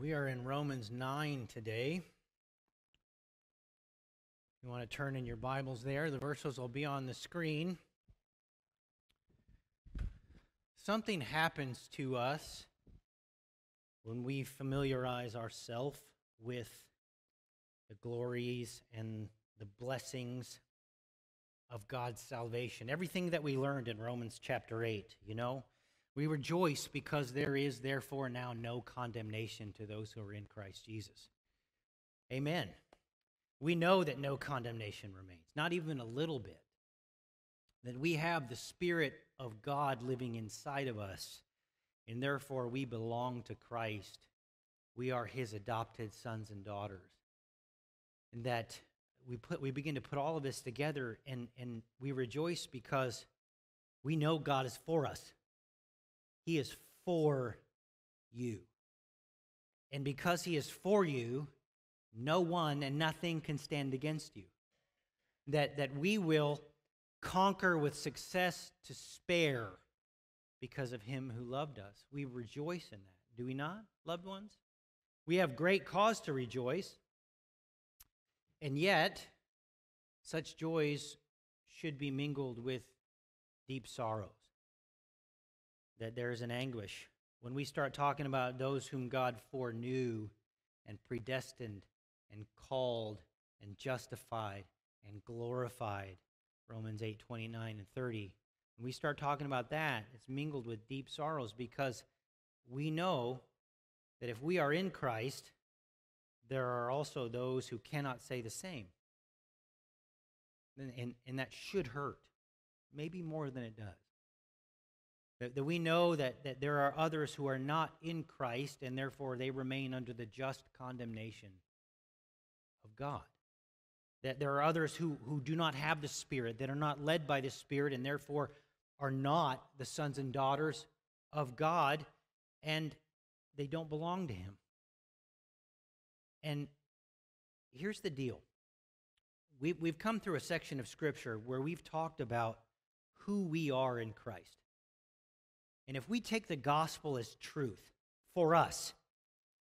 We are in Romans 9 today. You want to turn in your Bibles there. The verses will be on the screen. Something happens to us when we familiarize ourselves with the glories and the blessings of God's salvation. Everything that we learned in Romans chapter 8, you know. We rejoice because there is therefore now no condemnation to those who are in Christ Jesus. Amen. We know that no condemnation remains, not even a little bit. That we have the Spirit of God living inside of us, and therefore we belong to Christ. We are His adopted sons and daughters. And that we begin to put all of this together, and we rejoice because we know God is for us. He is for you. And because He is for you, no one and nothing can stand against you. That we will conquer with success to spare because of Him who loved us. We rejoice in that, do we not, loved ones? We have great cause to rejoice, and yet such joys should be mingled with deep sorrows. That there is an anguish. When we start talking about those whom God foreknew and predestined and called and justified and glorified, Romans 8, 29 and 30, when we start talking about that, it's mingled with deep sorrows because we know that if we are in Christ, there are also those who cannot say the same. And that should hurt, maybe more than it does. That we know that there are others who are not in Christ, and therefore they remain under the just condemnation of God. That there are others who do not have the Spirit, that are not led by the Spirit, and therefore are not the sons and daughters of God, and they don't belong to Him. And here's the deal. We've come through a section of Scripture where we've talked about who we are in Christ. And if we take the gospel as truth for us,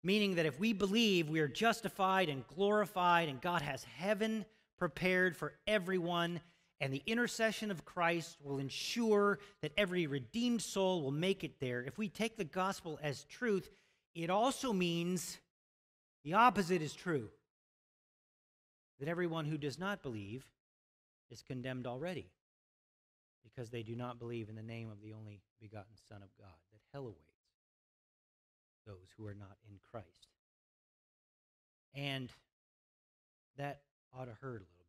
meaning that if we believe we are justified and glorified and God has heaven prepared for everyone, and the intercession of Christ will ensure that every redeemed soul will make it there, if we take the gospel as truth, it also means the opposite is true, that everyone who does not believe is condemned already, because they do not believe in the name of the only begotten Son of God, that hell awaits those who are not in Christ. And that ought to hurt a little bit.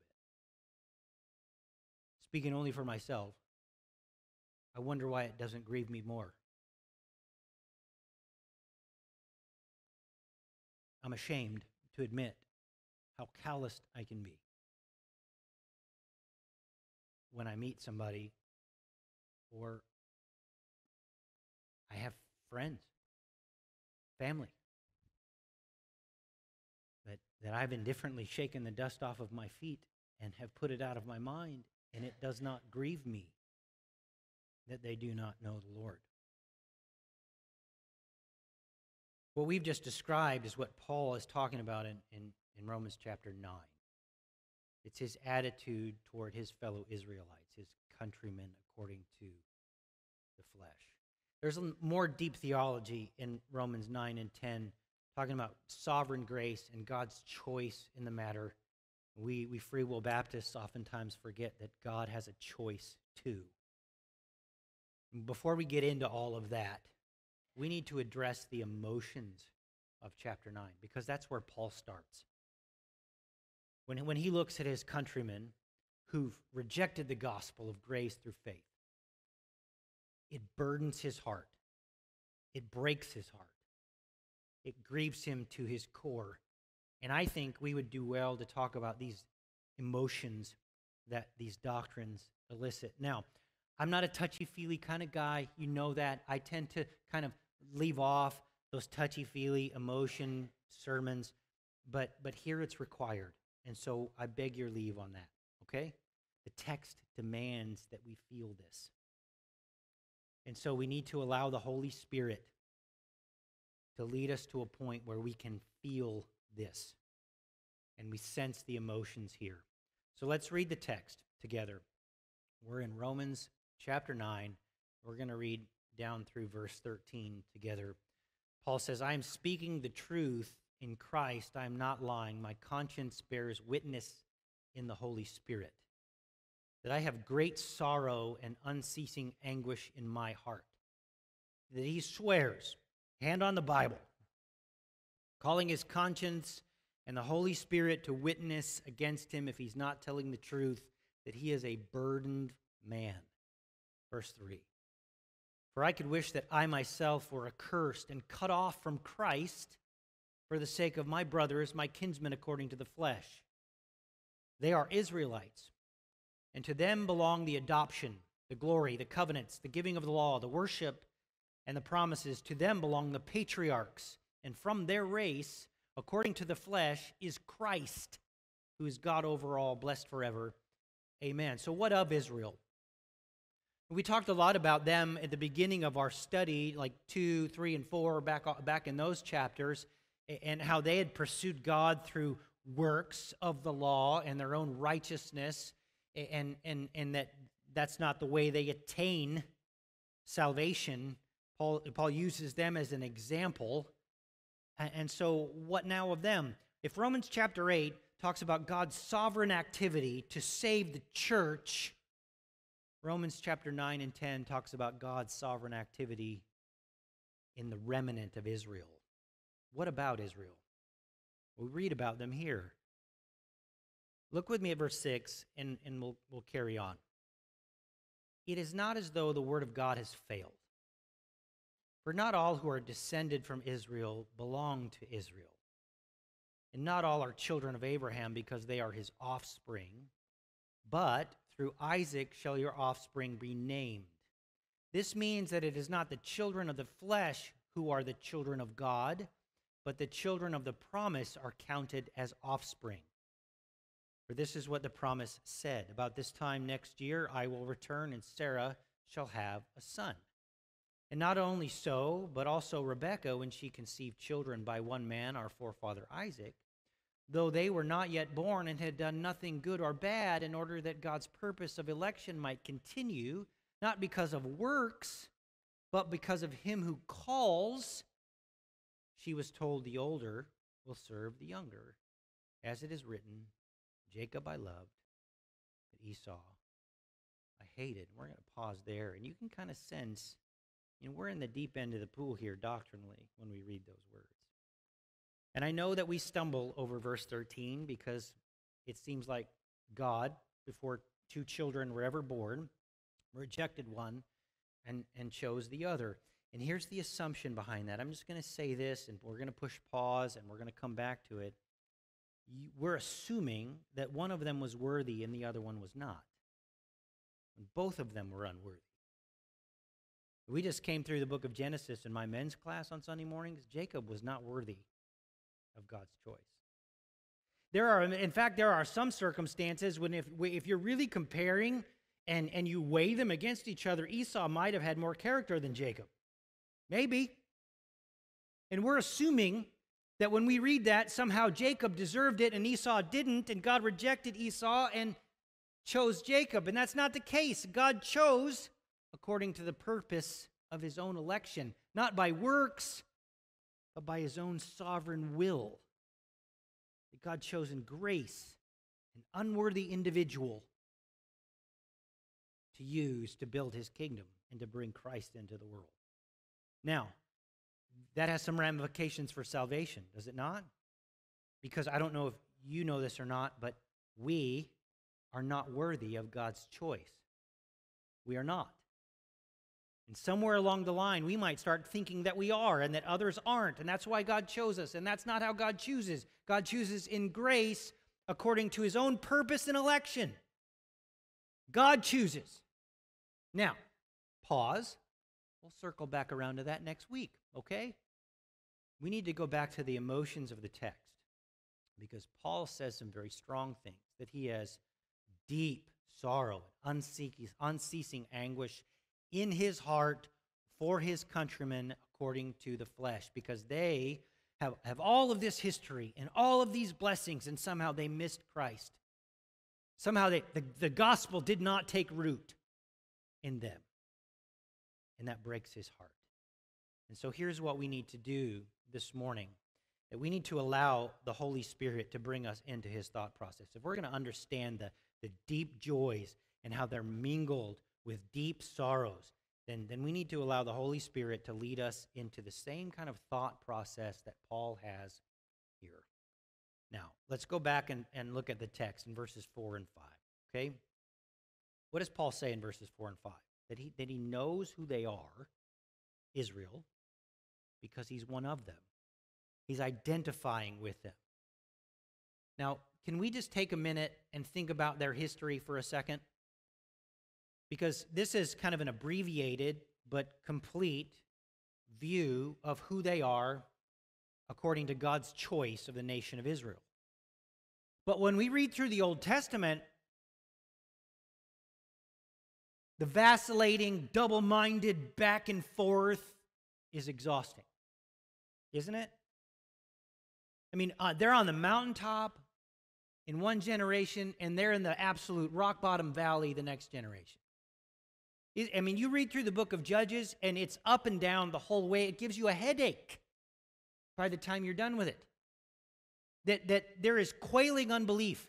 Speaking only for myself, I wonder why it doesn't grieve me more. I'm ashamed to admit how calloused I can be when I meet somebody, or I have friends, family, that I've indifferently shaken the dust off of my feet and have put it out of my mind, and it does not grieve me that they do not know the Lord. What we've just described is what Paul is talking about in Romans chapter 9. It's his attitude toward his fellow Israelites, his countrymen according to the flesh. There's more deep theology in Romans 9 and 10, talking about sovereign grace and God's choice in the matter. We free will Baptists oftentimes forget that God has a choice too. Before we get into all of that, we need to address the emotions of chapter 9, because that's where Paul starts. When he looks at his countrymen who've rejected the gospel of grace through faith, it burdens his heart. It breaks his heart. It grieves him to his core. And I think we would do well to talk about these emotions that these doctrines elicit. Now, I'm not a touchy-feely kind of guy. You know that. I tend to kind of leave off those touchy-feely emotion sermons, but here it's required. And so I beg your leave on that, okay? The text demands that we feel this. And so we need to allow the Holy Spirit to lead us to a point where we can feel this and we sense the emotions here. So let's read the text together. We're in Romans chapter 9. We're going to read down through verse 13 together. Paul says, I am speaking the truth in Christ. I am not lying. My conscience bears witness in the Holy Spirit that I have great sorrow and unceasing anguish in my heart. That he swears, hand on the Bible, calling his conscience and the Holy Spirit to witness against him if he's not telling the truth, that he is a burdened man. Verse 3, for I could wish that I myself were accursed and cut off from Christ for the sake of my brothers, my kinsmen according to the flesh. They are Israelites, and to them belong the adoption, the glory, the covenants, the giving of the law, the worship, and the promises. To them belong the patriarchs, and from their race, according to the flesh, is Christ, who is God over all, blessed forever. Amen. So what of Israel? We talked a lot about them at the beginning of our study, like 2, 3, and 4, back in those chapters, and how they had pursued God through works of the law and their own righteousness, and that's not the way they attain salvation. Paul uses them as an example. And so what now of them? If Romans chapter 8 talks about God's sovereign activity to save the church, Romans chapter 9 and 10 talks about God's sovereign activity in the remnant of Israel. What about Israel? We read about them here. Look with me at verse 6, and we'll carry on. It is not as though the word of God has failed. For not all who are descended from Israel belong to Israel. And not all are children of Abraham because they are his offspring. But through Isaac shall your offspring be named. This means that it is not the children of the flesh who are the children of God, but the children of the promise are counted as offspring. For this is what the promise said. About this time next year I will return, and Sarah shall have a son. And not only so, but also Rebekah, when she conceived children by one man, our forefather Isaac, though they were not yet born and had done nothing good or bad, in order that God's purpose of election might continue, not because of works, but because of him who calls, she was told, the older will serve the younger. As it is written, Jacob I loved, but Esau I hated. We're going to pause there, and you can kind of sense, you know, we're in the deep end of the pool here doctrinally when we read those words. And I know that we stumble over verse 13 because it seems like God, before two children were ever born, rejected one and chose the other. And here's the assumption behind that. I'm just going to say this, and we're going to push pause, and we're going to come back to it. We're assuming that one of them was worthy and the other one was not. And both of them were unworthy. We just came through the book of Genesis in my men's class on Sunday mornings. Jacob was not worthy of God's choice. In fact, there are some circumstances when if you're really comparing and you weigh them against each other, Esau might have had more character than Jacob. Maybe. And we're assuming that when we read that, somehow Jacob deserved it and Esau didn't, and God rejected Esau and chose Jacob. And that's not the case. God chose according to the purpose of his own election, not by works, but by his own sovereign will. That God chose in grace an unworthy individual to use to build his kingdom and to bring Christ into the world. Now, that has some ramifications for salvation, does it not? Because I don't know if you know this or not, but we are not worthy of God's choice. We are not. And somewhere along the line, we might start thinking that we are and that others aren't, and that's why God chose us, and that's not how God chooses. God chooses in grace according to his own purpose and election. God chooses. Now, pause. We'll circle back around to that next week, okay? We need to go back to the emotions of the text because Paul says some very strong things, that he has deep sorrow, unceasing anguish in his heart for his countrymen according to the flesh, because they have all of this history and all of these blessings, and somehow they missed Christ. Somehow the gospel did not take root in them. And that breaks his heart. And so here's what we need to do this morning, that we need to allow the Holy Spirit to bring us into his thought process. If we're going to understand the deep joys and how they're mingled with deep sorrows, then we need to allow the Holy Spirit to lead us into the same kind of thought process that Paul has here. Now, let's go back and look at the text in verses 4 and 5, okay? What does Paul say in verses 4 and 5? That he knows who they are, Israel, because he's one of them. He's identifying with them. Now, can we just take a minute and think about their history for a second? Because this is kind of an abbreviated but complete view of who they are according to God's choice of the nation of Israel. But when we read through the Old Testament, the vacillating, double-minded back and forth is exhausting, isn't it? I mean, they're on the mountaintop in one generation, and they're in the absolute rock-bottom valley the next generation. I mean, you read through the book of Judges, and it's up and down the whole way. It gives you a headache by the time you're done with it, that there is quailing unbelief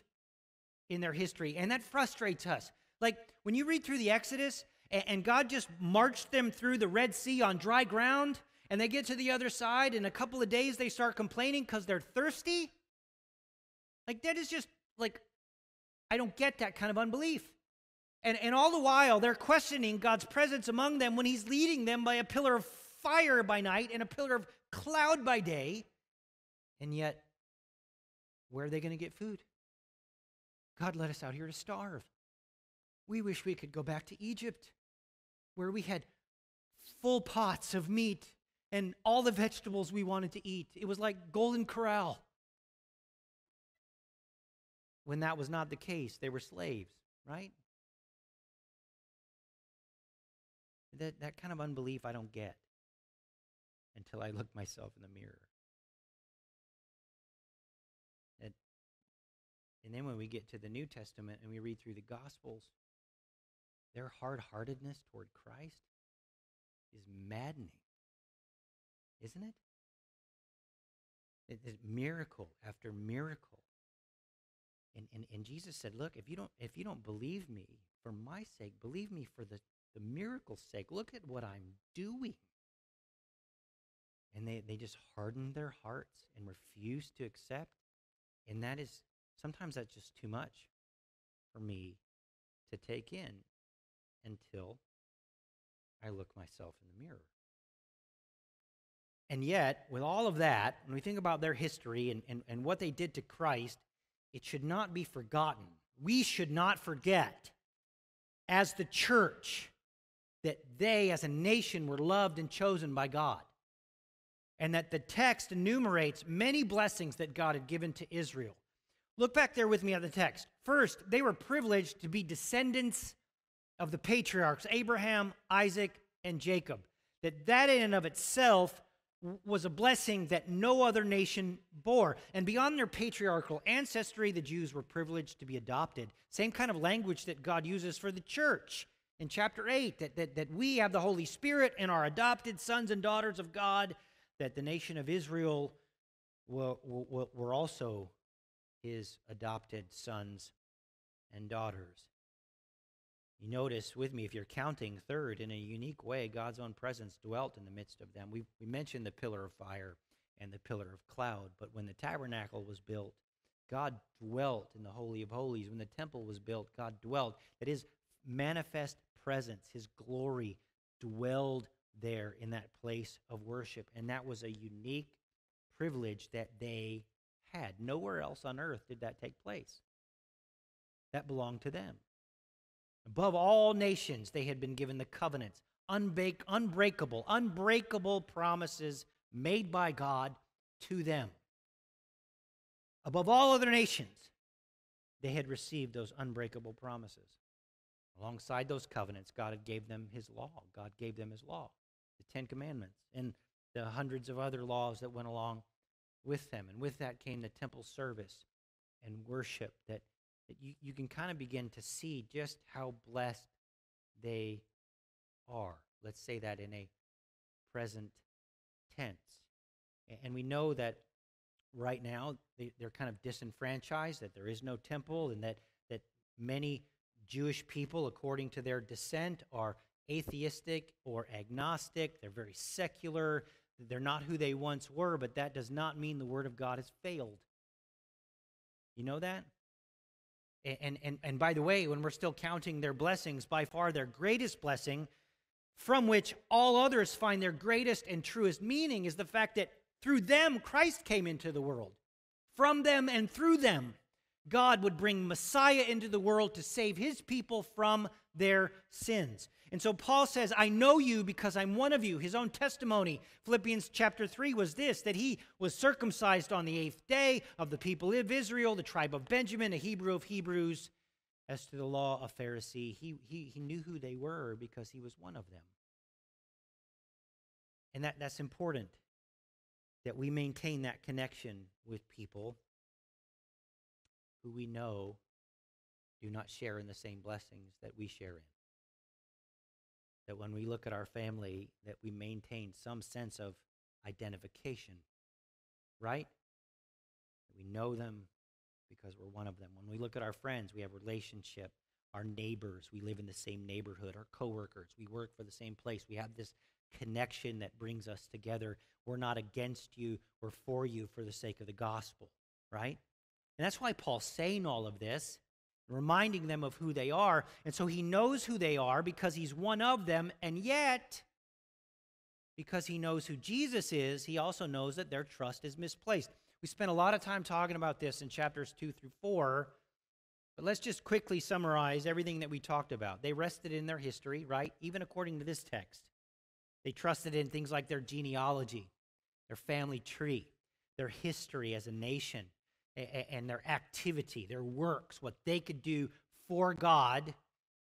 in their history, and that frustrates us. Like, when you read through the Exodus, and God just marched them through the Red Sea on dry ground, and they get to the other side, and a couple of days they start complaining because they're thirsty. Like, that is just, like, I don't get that kind of unbelief. And all the while, they're questioning God's presence among them when he's leading them by a pillar of fire by night and a pillar of cloud by day. And yet, where are they going to get food? God led us out here to starve. We wish we could go back to Egypt, where we had full pots of meat and all the vegetables we wanted to eat. It was like Golden Corral. When that was not the case, they were slaves, right? That kind of unbelief I don't get until I look myself in the mirror. And then when we get to the New Testament and we read through the Gospels, their hard-heartedness toward Christ is maddening, isn't it? It's miracle after miracle. And Jesus said, look, if you don't believe me for my sake, believe me for the miracle's sake. Look at what I'm doing. And they just hardened their hearts and refused to accept. And that is, sometimes that's just too much for me to take in until I look myself in the mirror. And yet, with all of that, when we think about their history and what they did to Christ, it should not be forgotten. We should not forget, as the church, that they, as a nation, were loved and chosen by God. And that the text enumerates many blessings that God had given to Israel. Look back there with me at the text. First, they were privileged to be descendants of the patriarchs, Abraham, Isaac, and Jacob. That in and of itself was a blessing that no other nation bore. And beyond their patriarchal ancestry, the Jews were privileged to be adopted. Same kind of language that God uses for the church in chapter 8, that we have the Holy Spirit and are adopted sons and daughters of God, that the nation of Israel were also his adopted sons and daughters. You notice with me, if you're counting, third, in a unique way, God's own presence dwelt in the midst of them. We mentioned the pillar of fire and the pillar of cloud, but when the tabernacle was built, God dwelt in the Holy of Holies. When the temple was built, God dwelt. That his manifest presence, his glory, dwelled there in that place of worship, and that was a unique privilege that they had. Nowhere else on earth did that take place. That belonged to them. Above all nations, they had been given the covenants, unbreakable promises made by God to them. Above all other nations, they had received those unbreakable promises. Alongside those covenants, God gave them his law. The Ten Commandments. And the hundreds of other laws that went along with them. And with that came the temple service and worship that you can kind of begin to see just how blessed they are. Let's say that in a present tense. And we know that right now they're kind of disenfranchised, that there is no temple, and that many Jewish people, according to their descent, are atheistic or agnostic. They're very secular. They're not who they once were, but that does not mean the Word of God has failed. You know that? And by the way, when we're still counting their blessings, by far their greatest blessing, from which all others find their greatest and truest meaning, is the fact that through them Christ came into the world. From them and through them, God would bring Messiah into the world to save his people from their sins. And so Paul says, I know you because I'm one of you. His own testimony, Philippians chapter 3, was this, that he was circumcised on the 8th day, of the people of Israel, the tribe of Benjamin, a Hebrew of Hebrews. As to the law, a Pharisee. He knew who they were because he was one of them. And that's important, that we maintain that connection with people who we know do not share in the same blessings that we share in. That when we look at our family, that we maintain some sense of identification, right? That we know them because we're one of them. When we look at our friends, we have relationship. Our neighbors, we live in the same neighborhood. Our coworkers, we work for the same place. We have this connection that brings us together. We're not against you, we're for you for the sake of the gospel, right? And that's why Paul's saying all of this, reminding them of who they are. And so he knows who they are because he's one of them, and yet, because he knows who Jesus is, he also knows that their trust is misplaced. We spent a lot of time talking about this in chapters 2 through 4, but let's just quickly summarize everything that we talked about. They rested in their history, right? Even according to this text. They trusted in things like their genealogy, their family tree, their history as a nation, and their activity, their works, what they could do for God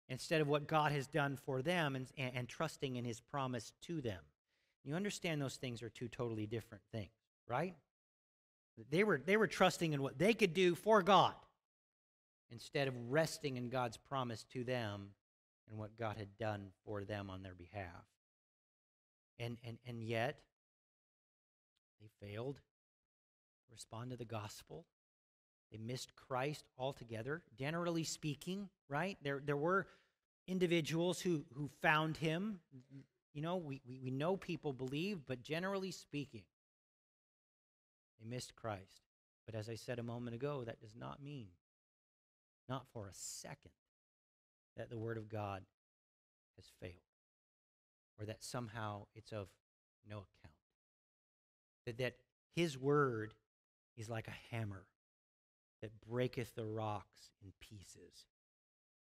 instead of what God has done for them, and trusting in his promise to them. You understand those things are two totally different things, right? They were trusting in what they could do for God instead of resting in God's promise to them and what God had done for them on their behalf. And yet, they failed to respond to the gospel. They missed Christ altogether, generally speaking, right? There were individuals who found him. You know, we know people believe, but generally speaking, they missed Christ. But as I said a moment ago, that does not mean, not for a second, that the Word of God has failed, or that somehow it's of no account. That his Word is like a hammer that breaketh the rocks in pieces.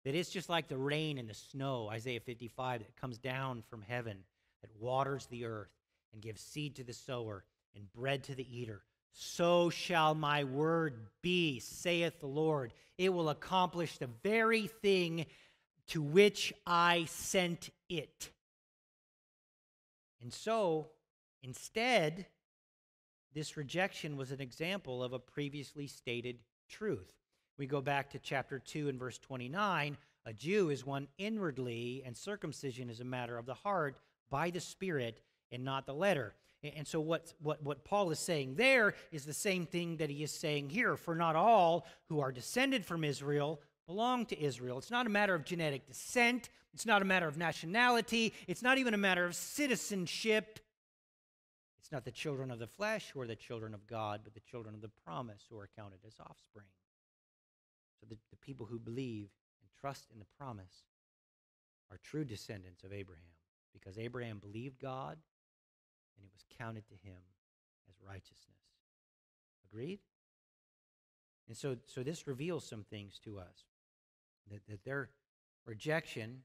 That it's just like the rain and the snow, Isaiah 55, that comes down from heaven, that waters the earth and gives seed to the sower and bread to the eater. So shall my word be, saith the Lord. It will accomplish the very thing to which I sent it. And so, instead, this rejection was an example of a previously stated truth. We go back to chapter 2 and verse 29. A Jew is one inwardly, and circumcision is a matter of the heart by the Spirit and not the letter. And so what Paul is saying there is the same thing that he is saying here. For not all who are descended from Israel belong to Israel. It's not a matter of genetic descent. It's not a matter of nationality. It's not even a matter of citizenship. It's not the children of the flesh who are the children of God, but the children of the promise who are counted as offspring. So the people who believe and trust in the promise are true descendants of Abraham, because Abraham believed God, and it was counted to him as righteousness. Agreed? And so this reveals some things to us. That their rejection,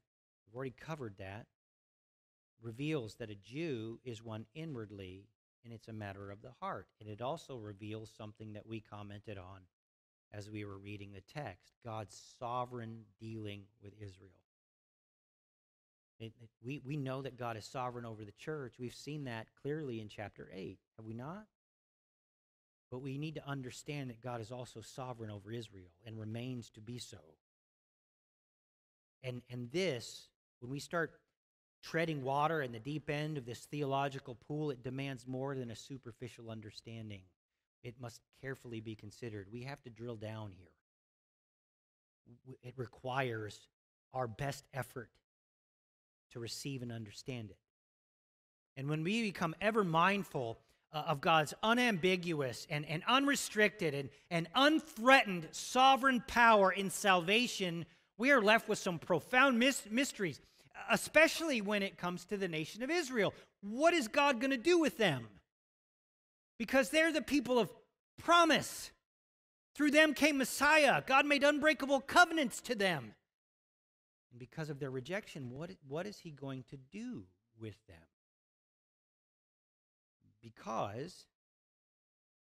we've already covered that, reveals that a Jew is one inwardly, and it's a matter of the heart. And it also reveals something that we commented on as we were reading the text, God's sovereign dealing with Israel. We know that God is sovereign over the church. We've seen that clearly in chapter 8, have we not? But we need to understand that God is also sovereign over Israel and remains to be so. And this, when we start treading water in the deep end of this theological pool, it demands more than a superficial understanding. It must carefully be considered. We have to drill down here. It requires our best effort to receive and understand it. And when we become ever mindful of God's unambiguous and unrestricted and unthreatened sovereign power in salvation, we are left with some profound mysteries, especially when it comes to the nation of Israel. What is God going to do with them? Because they're the people of promise. Through them came Messiah. God made unbreakable covenants to them. And because of their rejection, what is he going to do with them? Because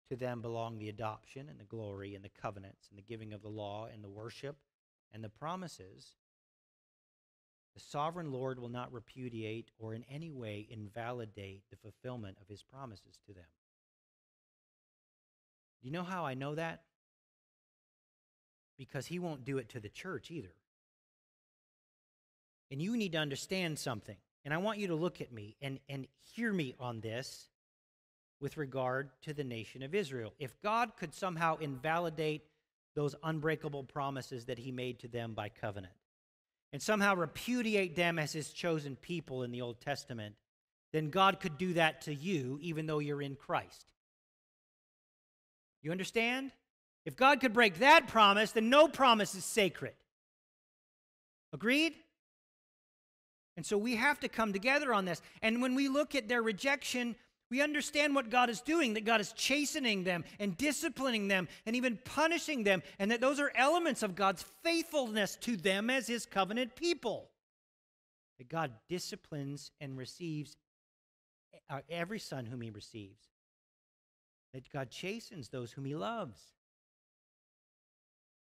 to them belong the adoption and the glory and the covenants and the giving of the law and the worship and the promises. The sovereign Lord will not repudiate or in any way invalidate the fulfillment of his promises to them. Do you know how I know that? Because he won't do it to the church either. And you need to understand something. And I want you to look at me and hear me on this with regard to the nation of Israel. If God could somehow invalidate those unbreakable promises that he made to them by covenant, and somehow repudiate them as his chosen people in the Old Testament, then God could do that to you even though you're in Christ. You understand? If God could break that promise, then no promise is sacred. Agreed? And so we have to come together on this. And when we look at their rejection, we understand what God is doing, that God is chastening them and disciplining them and even punishing them, and that those are elements of God's faithfulness to them as his covenant people. That God disciplines and receives every son whom he receives. That God chastens those whom he loves.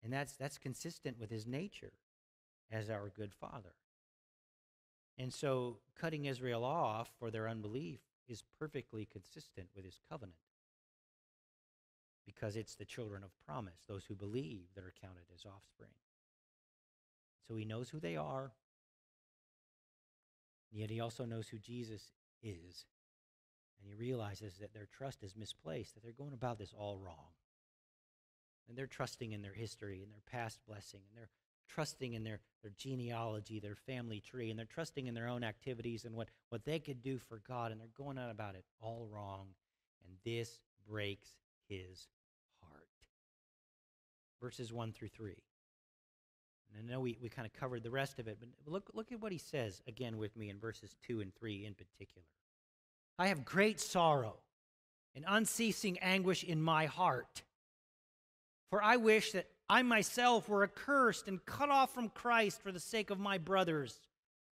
And that's consistent with his nature as our good Father. And so cutting Israel off for their unbelief is perfectly consistent with his covenant, because it's the children of promise, those who believe, that are counted as offspring. So he knows who they are, yet he also knows who Jesus is, and he realizes that their trust is misplaced, that they're going about this all wrong, and they're trusting in their history and their past blessing, and they're trusting in their genealogy, their family tree, and they're trusting in their own activities and what they could do for God, and they're going on about it all wrong, and this breaks his heart. Verses 1 through 3. And I know we kind of covered the rest of it, but look at what he says again with me in verses 2 and 3 in particular. I have great sorrow and unceasing anguish in my heart, for I wish that I myself were accursed and cut off from Christ for the sake of my brothers,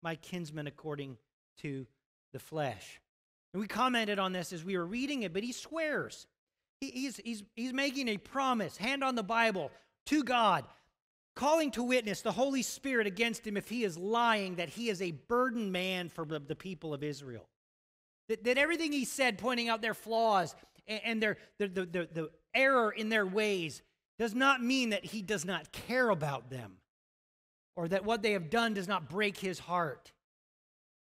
my kinsmen according to the flesh. And we commented on this as we were reading it, but he swears. He's making a promise, hand on the Bible, to God, calling to witness the Holy Spirit against him if he is lying, that he is a burden man for the people of Israel. That everything he said, pointing out their flaws and the error in their ways, does not mean that he does not care about them, or that what they have done does not break his heart,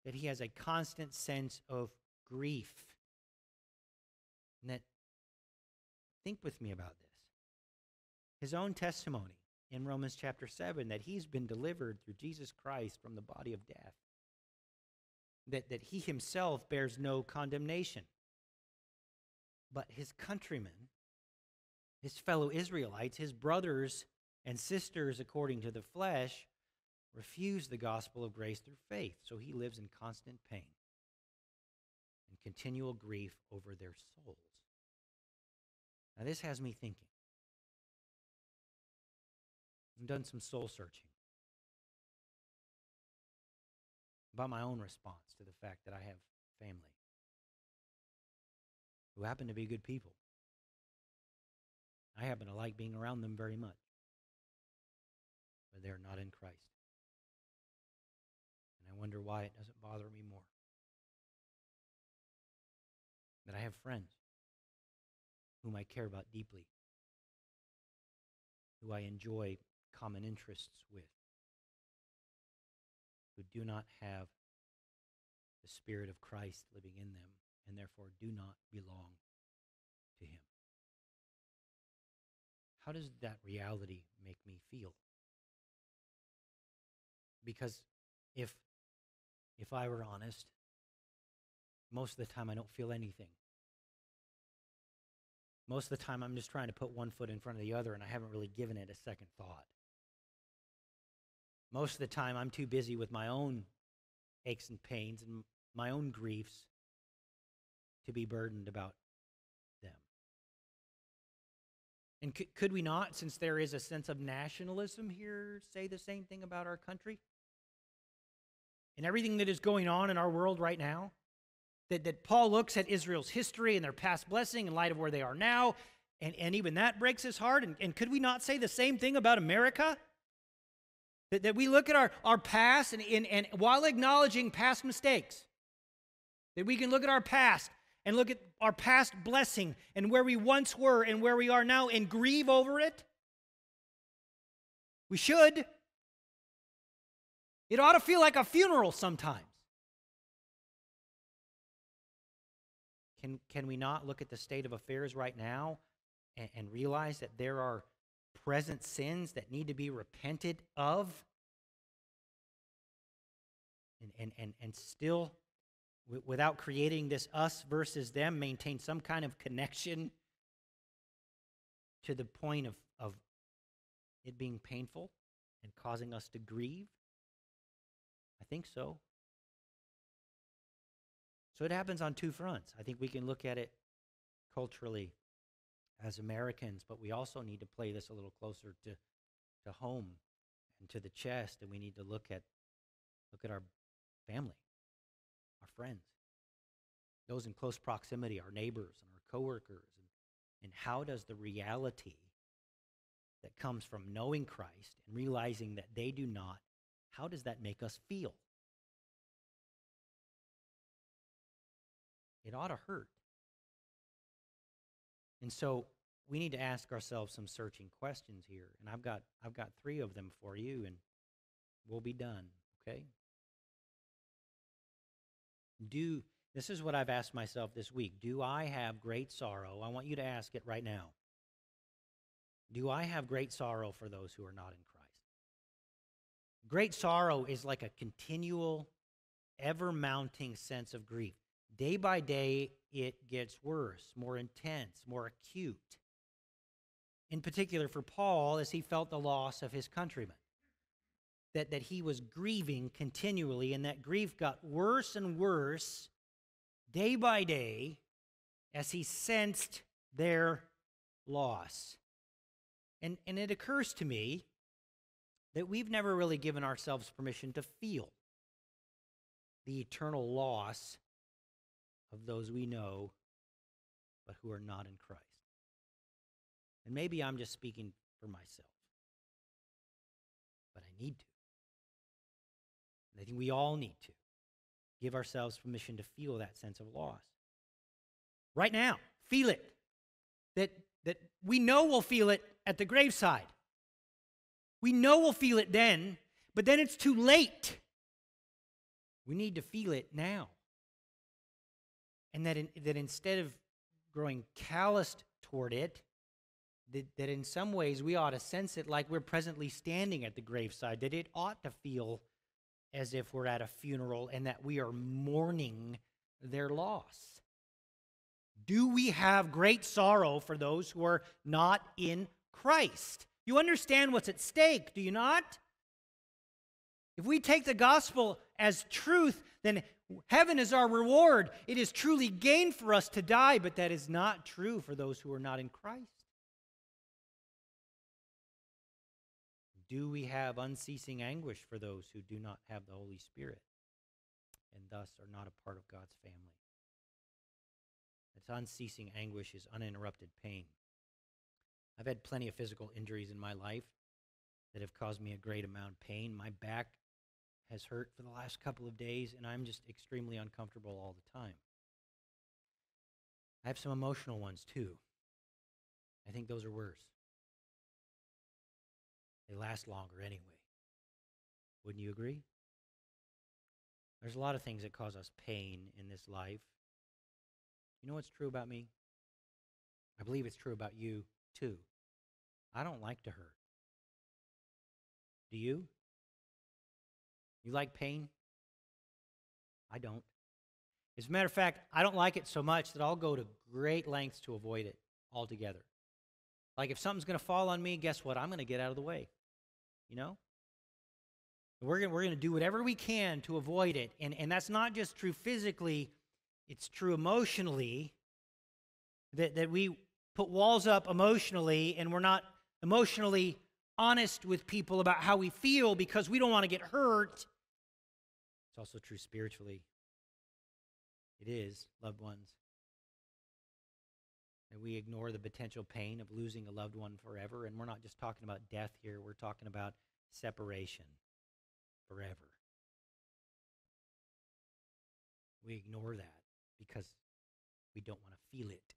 that he has a constant sense of grief. And that, think with me about this. His own testimony in Romans chapter 7, that he's been delivered through Jesus Christ from the body of death, that he himself bears no condemnation, but his countrymen, his fellow Israelites, his brothers and sisters according to the flesh, refuse the gospel of grace through faith. So he lives in constant pain and continual grief over their souls. Now this has me thinking. I've done some soul searching about my own response to the fact that I have family who happen to be good people. I happen to like being around them very much, but they're not in Christ. And I wonder why it doesn't bother me more. That I have friends whom I care about deeply, who I enjoy common interests with, who do not have the Spirit of Christ living in them and therefore do not belong to Him. How does that reality make me feel? Because if I were honest, most of the time I don't feel anything. Most of the time I'm just trying to put one foot in front of the other and I haven't really given it a second thought. Most of the time I'm too busy with my own aches and pains and my own griefs to be burdened about them. And could we not, since there is a sense of nationalism here, say the same thing about our country? And everything that is going on in our world right now, that Paul looks at Israel's history and their past blessing in light of where they are now, and even that breaks his heart. And could we not say the same thing about America? That we look at our past and while acknowledging past mistakes, that we can look at our past and look at our past blessing and where we once were and where we are now and grieve over it. We should. It ought to feel like a funeral sometimes. Can we not look at the state of affairs right now and realize that there are present sins that need to be repented of? And still, without creating this us versus them, maintain some kind of connection to the point of it being painful and causing us to grieve? I think so. So it happens on two fronts. I think we can look at it culturally as Americans, but we also need to play this a little closer to home and to the chest, and we need to look at our family, our friends, those in close proximity, our neighbors and our coworkers, and how does the reality that comes from knowing Christ and realizing that they do not, how does that make us feel? It ought to hurt. And so we need to ask ourselves some searching questions here. And I've got three of them for you, and we'll be done, okay? This is what I've asked myself this week. Do I have great sorrow? I want you to ask it right now. Do I have great sorrow for those who are not in Christ? Great sorrow is like a continual, ever-mounting sense of grief. Day by day, it gets worse, more intense, more acute. In particular for Paul, as he felt the loss of his countrymen, that he was grieving continually, and that grief got worse and worse day by day as he sensed their loss. And it occurs to me that we've never really given ourselves permission to feel the eternal loss of those we know, but who are not in Christ. And maybe I'm just speaking for myself, but I need to. And I think we all need to give ourselves permission to feel that sense of loss. Right now, feel it. That we know we'll feel it at the graveside. We know we'll feel it then, but then it's too late. We need to feel it now. And that instead of growing calloused toward it, that in some ways we ought to sense it like we're presently standing at the graveside, that it ought to feel as if we're at a funeral and that we are mourning their loss. Do we have great sorrow for those who are not in Christ? You understand what's at stake, do you not? If we take the gospel as truth, then heaven is our reward. It is truly gain for us to die, but that is not true for those who are not in Christ. Do we have unceasing anguish for those who do not have the Holy Spirit and thus are not a part of God's family? That unceasing anguish is uninterrupted pain. I've had plenty of physical injuries in my life that have caused me a great amount of pain. My back has hurt for the last couple of days, and I'm just extremely uncomfortable all the time. I have some emotional ones, too. I think those are worse. They last longer anyway. Wouldn't you agree? There's a lot of things that cause us pain in this life. You know what's true about me? I believe it's true about you, too. I don't like to hurt. Do you? You like pain? I don't. As a matter of fact, I don't like it so much that I'll go to great lengths to avoid it altogether. Like if something's going to fall on me, guess what? I'm going to get out of the way. You know? We're going to do whatever we can to avoid it. And that's not just true physically. It's true emotionally that we put walls up emotionally, and we're not emotionally honest with people about how we feel because we don't want to get hurt. It's also true spiritually. It is, loved ones, that we ignore the potential pain of losing a loved one forever. And we're not just talking about death here. We're talking about separation forever. We ignore that because we don't want to feel it.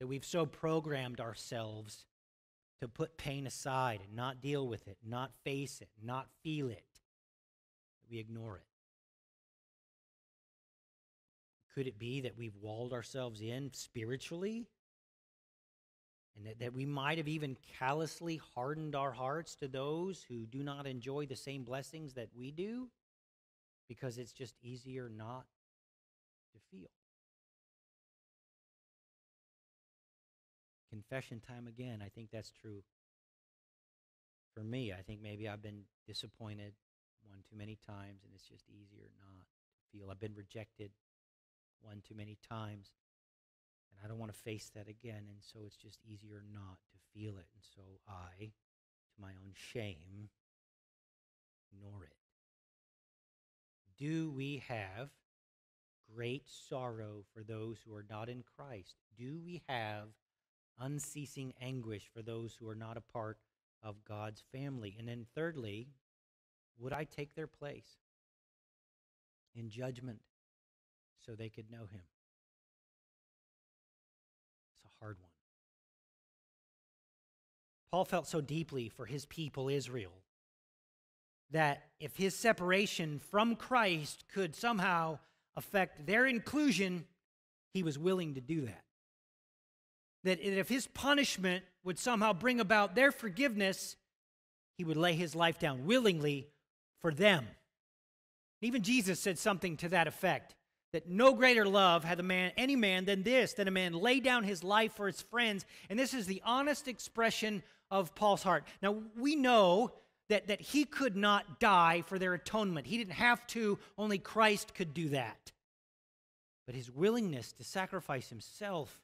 That we've so programmed ourselves to put pain aside and not deal with it, not face it, not feel it. We ignore it. Could it be that we've walled ourselves in spiritually? And that we might have even callously hardened our hearts to those who do not enjoy the same blessings that we do? Because it's just easier not to feel. Confession time again. I think that's true for me. I think maybe I've been disappointed one too many times, and it's just easier not to feel. I've been rejected one too many times, and I don't want to face that again, and so it's just easier not to feel it. And so I, to my own shame, ignore it. Do we have great sorrow for those who are not in Christ? Do we have unceasing anguish for those who are not a part of God's family? And then thirdly, would I take their place in judgment so they could know him? It's a hard one. Paul felt so deeply for his people Israel that if his separation from Christ could somehow affect their inclusion, he was willing to do that. That if his punishment would somehow bring about their forgiveness, he would lay his life down willingly for them. Even Jesus said something to that effect, that no greater love had any man than this, that a man lay down his life for his friends. And this is the honest expression of Paul's heart. Now, we know that he could not die for their atonement. He didn't have to. Only Christ could do that. But his willingness to sacrifice himself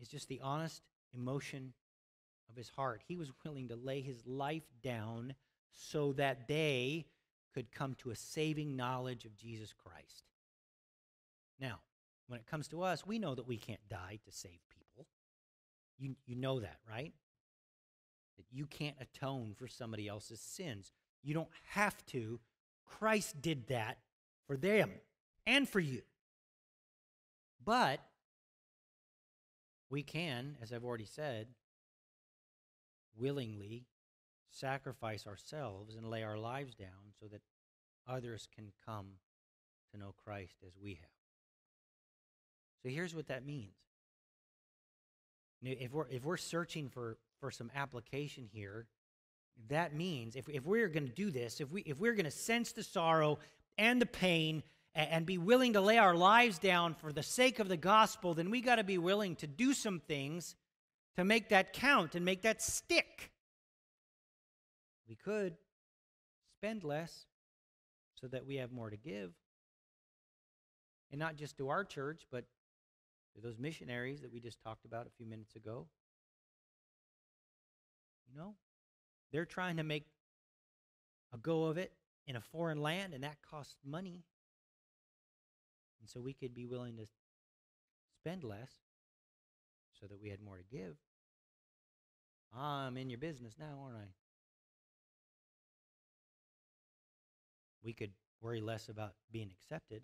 is just the honest emotion of his heart. He was willing to lay his life down so that they could come to a saving knowledge of Jesus Christ. Now, when it comes to us, we know that we can't die to save people. You know that, right? That you can't atone for somebody else's sins. You don't have to. Christ did that for them and for you. But we can, as I've already said, willingly sacrifice ourselves and lay our lives down so that others can come to know Christ as we have. So here's what that means. If we're searching for some application here, that means if we're going to do this, if we're going to sense the sorrow and the pain and be willing to lay our lives down for the sake of the gospel, then we got to be willing to do some things to make that count and make that stick. We could spend less so that we have more to give. And not just to our church, but to those missionaries that we just talked about a few minutes ago. You know, they're trying to make a go of it in a foreign land, and that costs money. And so we could be willing to spend less so that we had more to give. I'm in your business now, aren't I? we could worry less about being accepted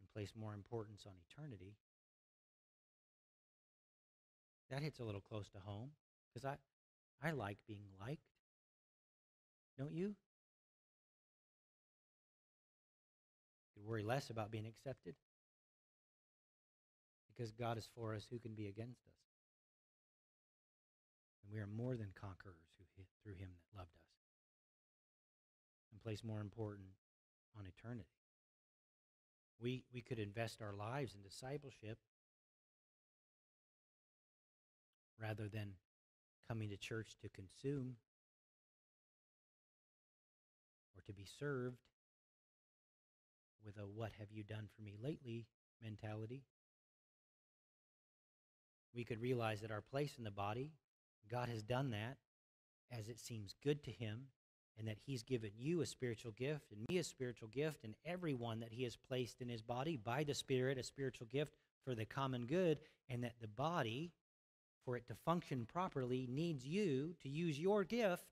and place more importance on eternity. That hits a little close to home, because I like being liked. Don't you? You could worry less about being accepted, because God is for us, who can be against us? And we are more than conquerors through him that loved us. And place more important on eternity. We could invest our lives in discipleship rather than coming to church to consume or to be served with a "what have you done for me lately" mentality. We could realize that our place in the body, God has done that as it seems good to him, and that he's given you a spiritual gift and me a spiritual gift and everyone that he has placed in his body by the Spirit a spiritual gift for the common good, and that the body, for it to function properly, needs you to use your gift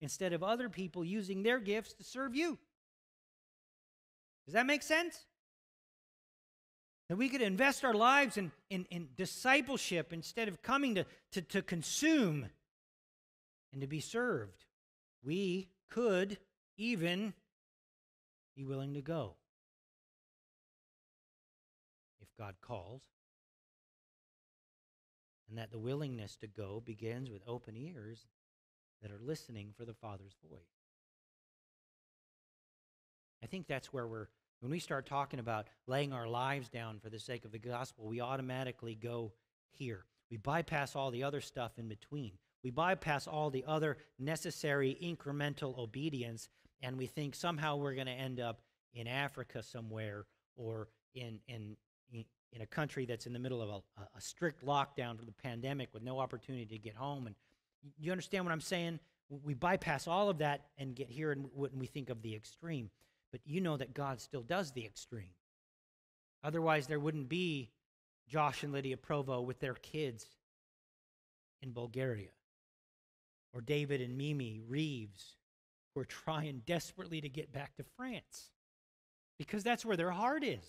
instead of other people using their gifts to serve you. Does that make sense? That we could invest our lives in discipleship instead of coming to consume and to be served. We could even be willing to go if God calls. And that the willingness to go begins with open ears that are listening for the Father's voice. I think that's where when we start talking about laying our lives down for the sake of the gospel, we automatically go here. We bypass all the other stuff in between. We bypass all the other necessary incremental obedience, and we think somehow we're going to end up in Africa somewhere, or in a country that's in the middle of a strict lockdown for the pandemic with no opportunity to get home. And you understand what I'm saying? We bypass all of that and get here, and we think of the extreme. But you know that God still does the extreme. Otherwise, there wouldn't be Josh and Lydia Provo with their kids in Bulgaria, or David and Mimi Reeves, who are trying desperately to get back to France, because that's where their heart is.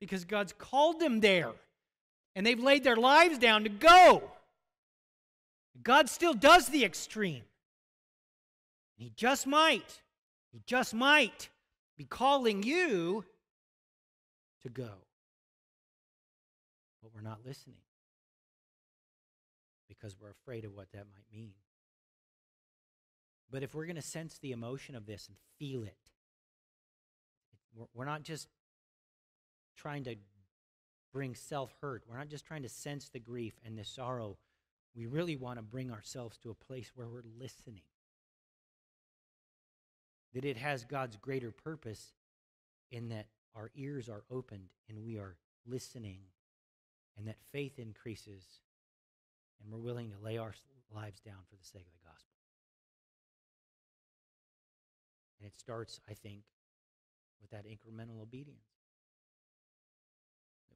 Because God's called them there, and they've laid their lives down to go. God still does the extreme. He just might be calling you to go. But we're not listening, because we're afraid of what that might mean. But if we're going to sense the emotion of this and feel it, we're not just trying to bring self-hurt. We're not just trying to sense the grief and the sorrow. We really want to bring ourselves to a place where we're listening. That it has God's greater purpose, in that our ears are opened and we are listening, and that faith increases and we're willing to lay our lives down for the sake of the gospel. And it starts, I think, with that incremental obedience.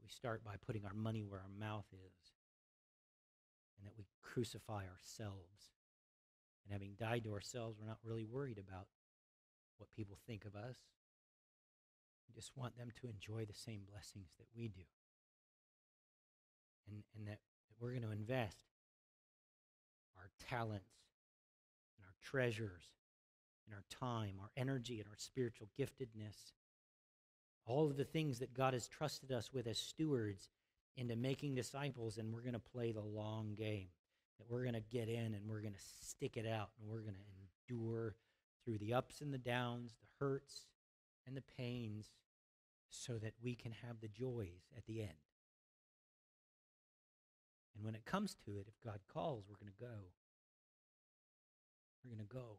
We start by putting our money where our mouth is, and that we crucify ourselves. And having died to ourselves, we're not really worried about what people think of us. We just want them to enjoy the same blessings that we do. And that we're going to invest our talents and our treasures and our time, our energy and our spiritual giftedness, all of the things that God has trusted us with as stewards, into making disciples. And we're going to play the long game, that we're going to get in and we're going to stick it out, and we're going to endure through the ups and the downs, the hurts and the pains, so that we can have the joys at the end. And when it comes to it, if God calls, we're going to go. We're going to go.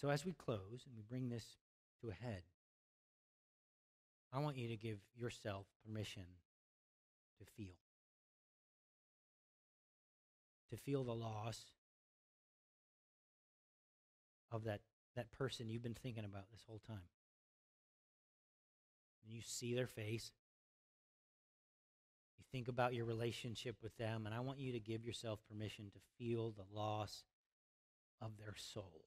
So as we close and we bring this to a head, I want you to give yourself permission to feel the loss of that person you've been thinking about this whole time. And you see their face. You think about your relationship with them, and I want you to give yourself permission to feel the loss of their soul,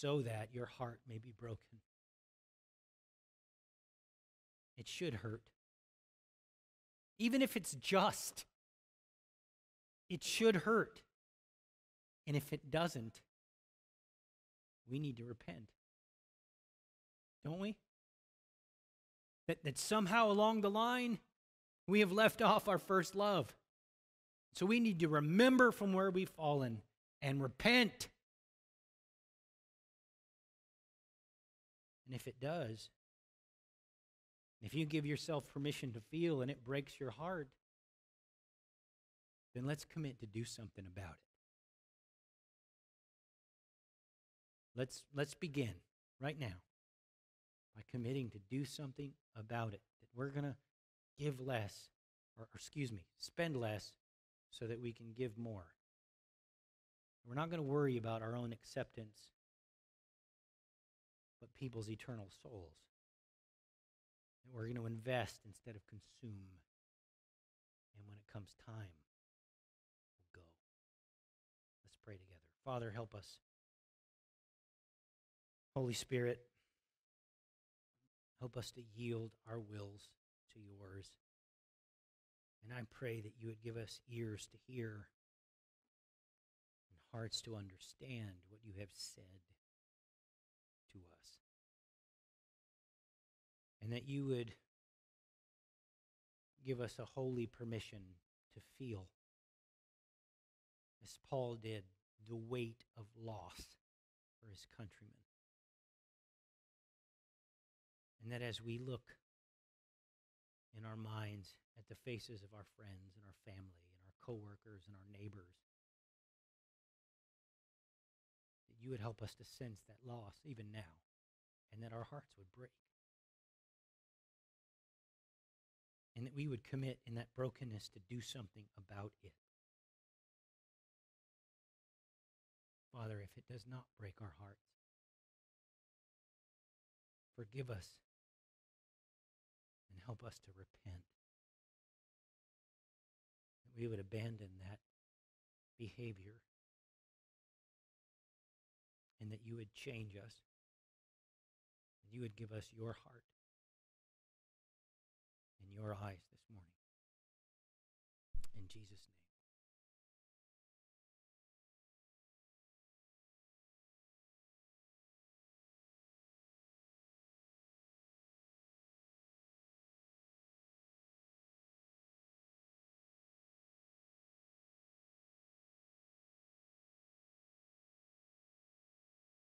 so that your heart may be broken. It should hurt. Even if it's just, it should hurt. And if it doesn't, we need to repent. Don't we? That somehow along the line, we have left off our first love. So we need to remember from where we've fallen and repent. And if it does, if you give yourself permission to feel and it breaks your heart, then let's commit to do something about it. Let's begin right now by committing to do something about it. That we're going to give less, or spend less so that we can give more. We're not going to worry about our own acceptance, but people's eternal souls. And we're going to invest instead of consume. And when it comes time, we'll go. Let's pray together. Father, help us. Holy Spirit, help us to yield our wills to yours. And I pray that you would give us ears to hear and hearts to understand what you have said to us. And that you would give us a holy permission to feel, as Paul did, the weight of loss for his countrymen. And that as we look in our minds at the faces of our friends and our family and our coworkers and our neighbors, that you would help us to sense that loss even now, and that our hearts would break. And that we would commit in that brokenness to do something about it. Father, if it does not break our hearts, forgive us and help us to repent. That we would abandon that behavior and that you would change us and you would give us your heart. Your eyes this morning. In Jesus' name.